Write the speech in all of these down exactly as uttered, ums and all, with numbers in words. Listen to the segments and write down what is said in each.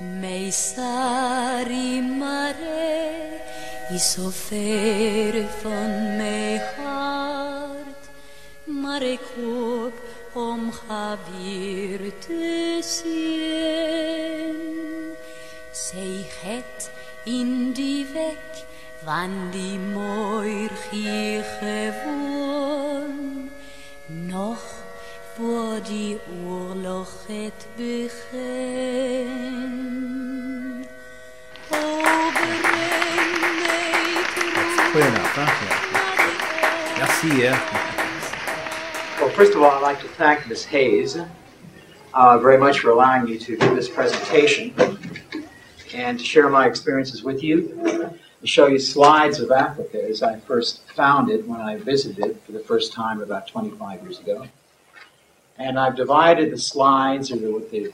Meisari mare is so ver van mijn hart, maar ik hoop om haar weer te zien. Zij het in die weg van die morgen gewoon, nog voor die oorlog het begin. Oh, clear enough, huh? Merci, yeah. Well, first of all, I'd like to thank Miz Hayes uh, very much for allowing me to do this presentation and to share my experiences with you, to show you slides of Africa as I first found it when I visited it for the first time about twenty-five years ago. And I've divided the slides, or what they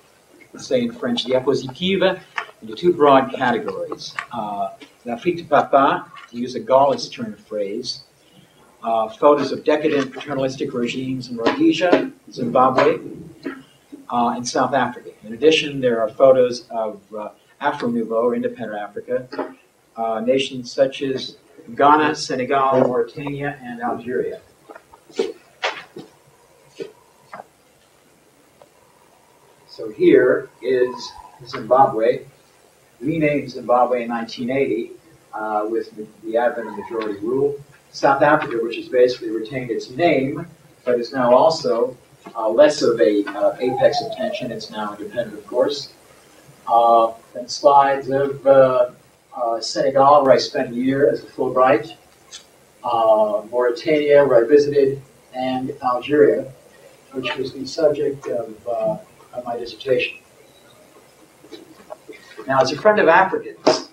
say in French, the diapositive, into two broad categories. Uh, L'Afrique de Papa, to use a Gaullist turn of phrase, uh, photos of decadent paternalistic regimes in Rhodesia, Zimbabwe, uh, and South Africa. In addition, there are photos of uh, Afro Nouveau, or independent Africa, uh, nations such as Ghana, Senegal, Mauritania, and Algeria. So here is Zimbabwe, renamed Zimbabwe in nineteen eighty uh, with the advent of majority rule. South Africa, which has basically retained its name, but is now also uh, less of a uh, apex of tension. It's now independent, of course. Uh, and slides of uh, uh, Senegal, where I spent a year as a Fulbright, uh, Mauritania, where I visited, and Algeria, which was the subject of uh, of my dissertation. Now, as a friend of Africans,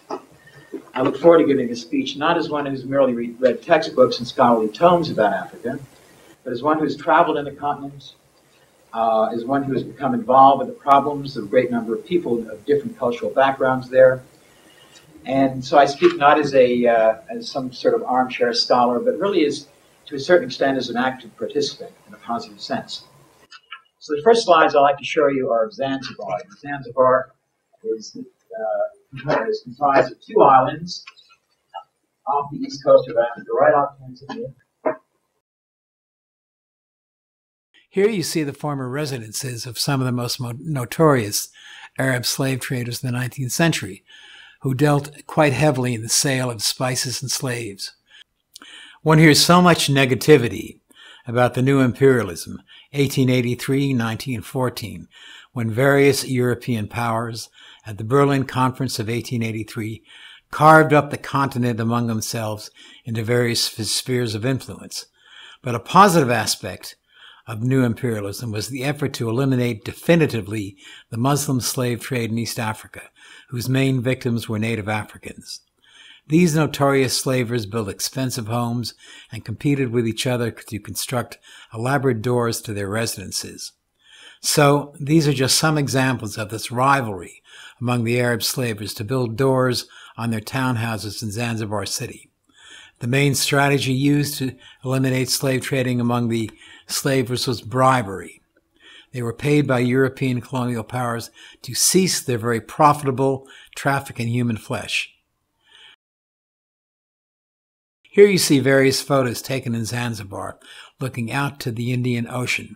I look forward to giving a speech, not as one who's merely read, read textbooks and scholarly tomes about Africa, but as one who's traveled in the continent, uh, as one who has become involved with the problems of a great number of people of different cultural backgrounds there. And so I speak not as a uh, as some sort of armchair scholar, but really as, to a certain extent, as an active participant in a positive sense. So the first slides I'd like to show you are of Zanzibar. Zanzibar is, uh, is comprised of two islands off the east coast of Africa, right off Tanzania. Here you see the former residences of some of the most mo notorious Arab slave traders in the nineteenth century, who dealt quite heavily in the sale of spices and slaves. One hears so much negativity about the new imperialism, eighteen eighty-three to nineteen fourteen, when various European powers at the Berlin Conference of eighteen eighty-three carved up the continent among themselves into various spheres of influence. But a positive aspect of new imperialism was the effort to eliminate definitively the Muslim slave trade in East Africa, whose main victims were native Africans. These notorious slavers built expensive homes and competed with each other to construct elaborate doors to their residences. So these are just some examples of this rivalry among the Arab slavers to build doors on their townhouses in Zanzibar city. The main strategy used to eliminate slave trading among the slavers was bribery. They were paid by European colonial powers to cease their very profitable traffic in human flesh. Here you see various photos taken in Zanzibar, looking out to the Indian Ocean.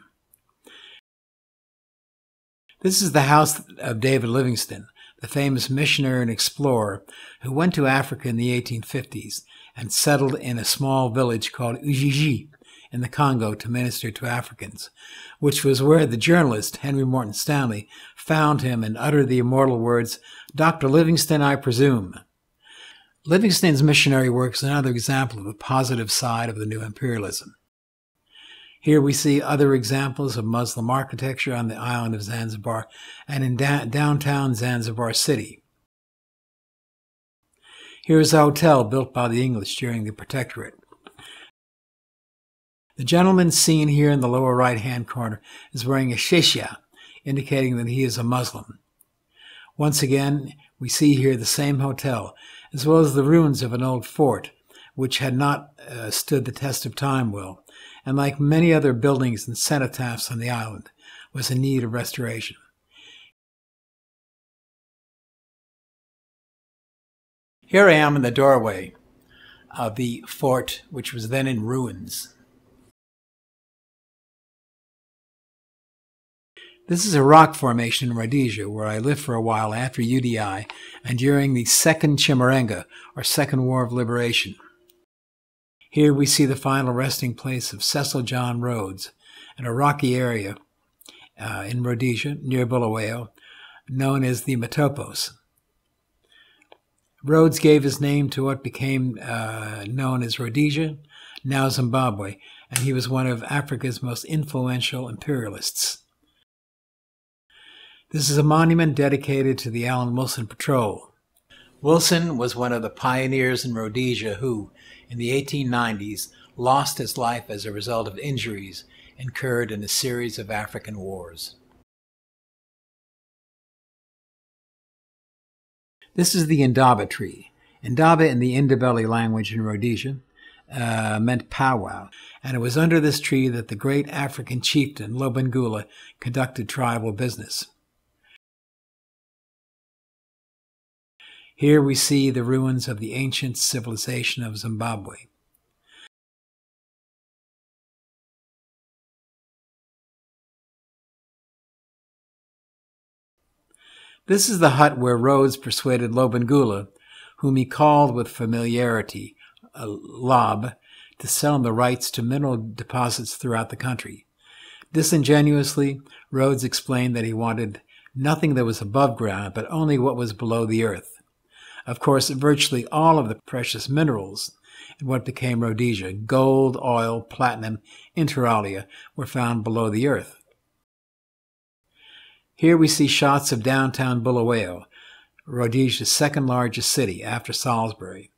This is the house of David Livingstone, the famous missionary and explorer who went to Africa in the eighteen fifties and settled in a small village called Ujiji in the Congo to minister to Africans, which was where the journalist Henry Morton Stanley found him and uttered the immortal words, "Doctor Livingstone, I presume." Livingstone's missionary work is another example of the positive side of the new imperialism. Here we see other examples of Muslim architecture on the island of Zanzibar and in da downtown Zanzibar city. Here is a hotel built by the English during the Protectorate. The gentleman seen here in the lower right-hand corner is wearing a shesha, indicating that he is a Muslim. Once again, we see here the same hotel, as well as the ruins of an old fort, which had not uh, stood the test of time well, and like many other buildings and cenotaphs on the island, was in need of restoration. Here I am in the doorway of the fort, which was then in ruins. This is a rock formation in Rhodesia, where I lived for a while after U D I and during the Second Chimurenga, or Second War of Liberation. Here we see the final resting place of Cecil John Rhodes in a rocky area uh, in Rhodesia, near Bulawayo, known as the Matopos. Rhodes gave his name to what became uh, known as Rhodesia, now Zimbabwe, and he was one of Africa's most influential imperialists. This is a monument dedicated to the Allen Wilson Patrol. Wilson was one of the pioneers in Rhodesia who, in the eighteen nineties, lost his life as a result of injuries incurred in a series of African wars. This is the Indaba tree. Indaba in the Ndebele language in Rhodesia uh, meant powwow, and it was under this tree that the great African chieftain Lobengula conducted tribal business. Here we see the ruins of the ancient civilization of Zimbabwe. This is the hut where Rhodes persuaded Lobengula, whom he called with familiarity uh, Lob, to sell him the rights to mineral deposits throughout the country. Disingenuously, Rhodes explained that he wanted nothing that was above ground, but only what was below the earth. Of course, virtually all of the precious minerals in what became Rhodesia, gold, oil, platinum, inter alia, were found below the earth. Here we see shots of downtown Bulawayo, Rhodesia's second largest city after Salisbury.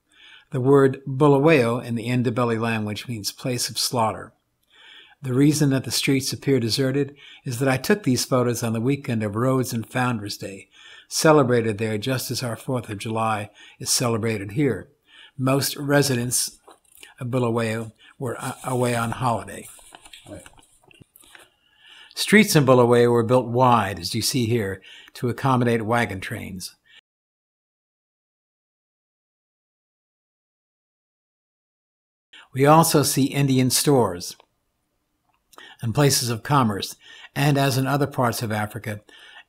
The word Bulawayo in the Ndebele language means place of slaughter. The reason that the streets appear deserted is that I took these photos on the weekend of Rhodes and Founders Day, celebrated there just as our fourth of July is celebrated here. Most residents of Bulawayo were away on holiday. Right. Streets in Bulawayo were built wide, as you see here, to accommodate wagon trains. We also see Indian stores and places of commerce, and as in other parts of Africa,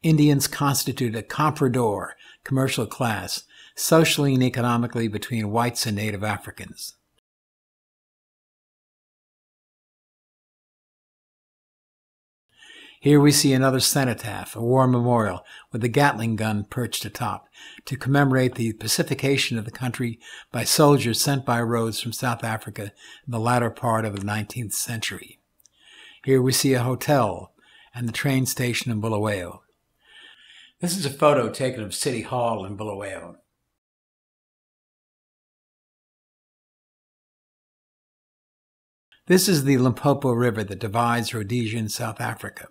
Indians constitute a comprador, commercial class, socially and economically between whites and native Africans. Here we see another cenotaph, a war memorial, with a Gatling gun perched atop, to commemorate the pacification of the country by soldiers sent by Rhodes from South Africa in the latter part of the nineteenth century. Here we see a hotel and the train station in Bulawayo. This is a photo taken of City Hall in Bulawayo. This is the Limpopo River that divides Rhodesia and South Africa.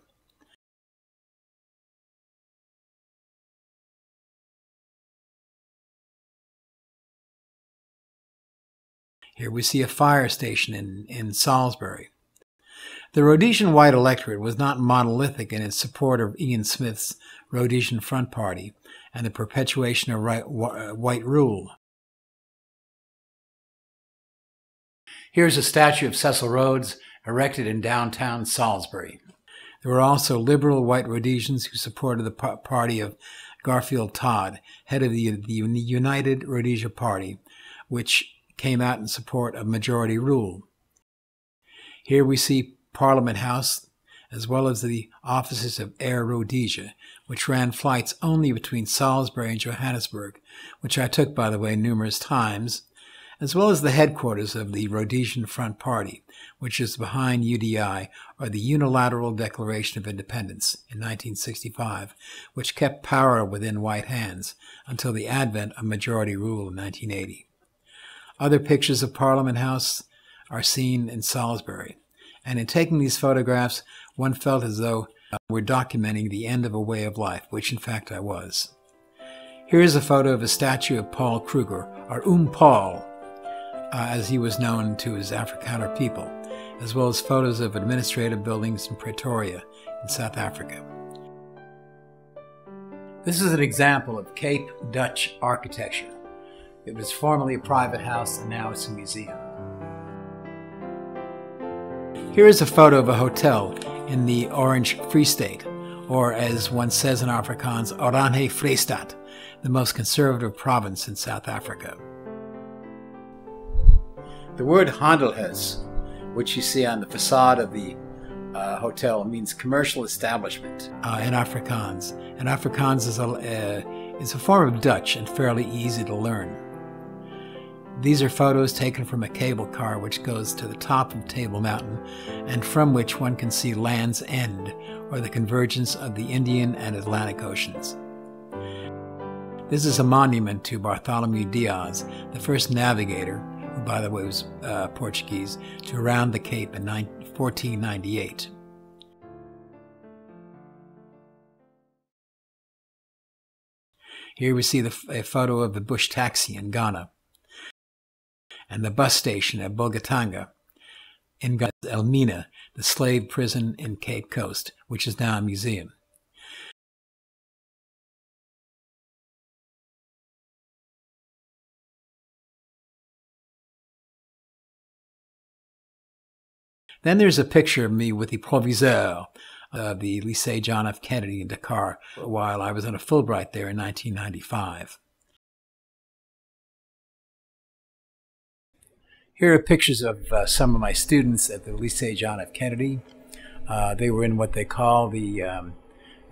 Here we see a fire station in, in Salisbury. The Rhodesian white electorate was not monolithic in its support of Ian Smith's Rhodesian Front Party and the perpetuation of right, white rule. Here's a statue of Cecil Rhodes erected in downtown Salisbury. There were also liberal white Rhodesians who supported the party of Garfield Todd, head of the, the United Rhodesia Party, which came out in support of majority rule. Here we see Parliament House, as well as the offices of Air Rhodesia, which ran flights only between Salisbury and Johannesburg, which I took, by the way, numerous times, as well as the headquarters of the Rhodesian Front Party, which is behind U D I, or the Unilateral Declaration of Independence, in nineteen sixty-five, which kept power within white hands until the advent of majority rule in nineteen eighty. Other pictures of Parliament House are seen in Salisbury. And in taking these photographs, one felt as though uh, we're documenting the end of a way of life, which in fact I was. Here is a photo of a statue of Paul Kruger, or Oom Paul, uh, as he was known to his Afrikaner people, as well as photos of administrative buildings in Pretoria in South Africa. This is an example of Cape Dutch architecture. It was formerly a private house and now it's a museum. Here is a photo of a hotel in the Orange Free State, or as one says in Afrikaans, Oranje Vrystaat, the most conservative province in South Africa. The word Handelhuis, which you see on the facade of the uh, hotel, means commercial establishment uh, in Afrikaans. And Afrikaans is a, uh, is a form of Dutch and fairly easy to learn. These are photos taken from a cable car which goes to the top of Table Mountain and from which one can see Land's End, or the convergence of the Indian and Atlantic Oceans. This is a monument to Bartholomew Diaz, the first navigator, who by the way was uh, Portuguese, to round the Cape in fourteen ninety-eight. Here we see the, a photo of the bush taxi in Ghana, and the bus station at Bogatanga, in Elmina, the slave prison in Cape Coast, which is now a museum. Then there's a picture of me with the proviseur of the Lycée John F. Kennedy in Dakar while I was on a Fulbright there in nineteen ninety-five. Here are pictures of uh, some of my students at the Lycée John F. Kennedy. Uh, they were in what they call the um,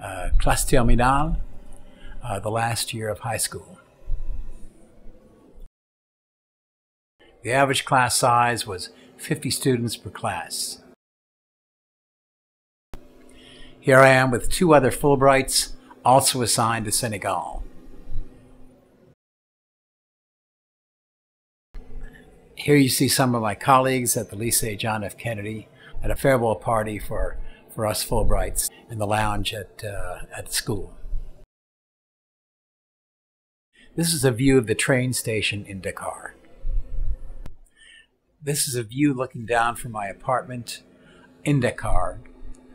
uh, classe terminale, uh, the last year of high school. The average class size was fifty students per class. Here I am with two other Fulbrights, also assigned to Senegal. Here you see some of my colleagues at the Lycée John F. Kennedy at a farewell party for, for us Fulbrights in the lounge at, uh, at school. This is a view of the train station in Dakar. This is a view looking down from my apartment in Dakar.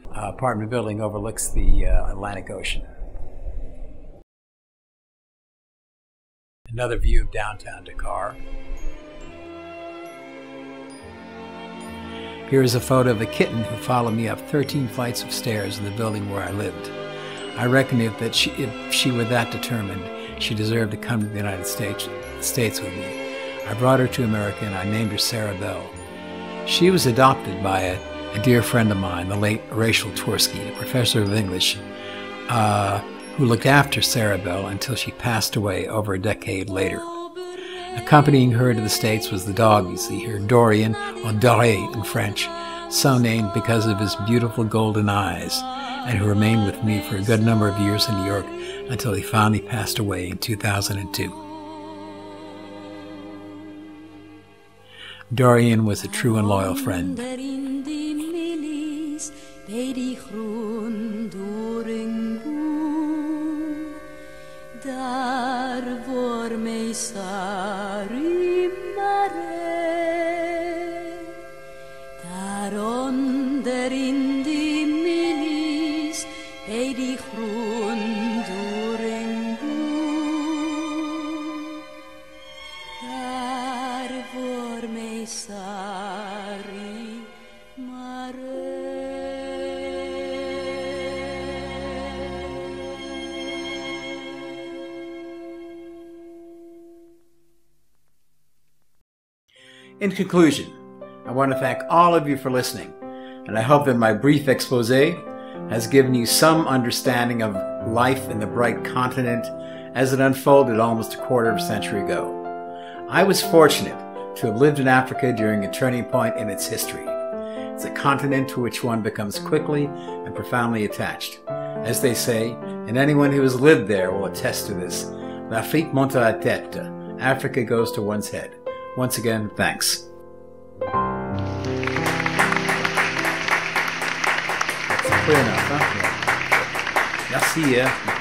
Uh, apartment building overlooks the uh, Atlantic Ocean. Another view of downtown Dakar. Here is a photo of a kitten who followed me up thirteen flights of stairs in the building where I lived. I reckon if, that she, if she were that determined, she deserved to come to the United States, States with me. I brought her to America and I named her Sarah Bell. She was adopted by a, a dear friend of mine, the late Rachel Twersky, a professor of English, uh, who looked after Sarah Bell until she passed away over a decade later. Accompanying her to the States was the dog you see here, Dorian, or Doré in French, so named because of his beautiful golden eyes, and who remained with me for a good number of years in New York until he finally passed away in two thousand two. Dorian was a true and loyal friend. In conclusion, I want to thank all of you for listening, and I hope that my brief exposé has given you some understanding of life in the bright continent as it unfolded almost a quarter of a century ago. I was fortunate to have lived in Africa during a turning point in its history. It's a continent to which one becomes quickly and profoundly attached. As they say, and anyone who has lived there will attest to this, l'Afrique monte à la tête, Africa goes to one's head. Once again, thanks. That's clear enough, huh? Merci, yeah.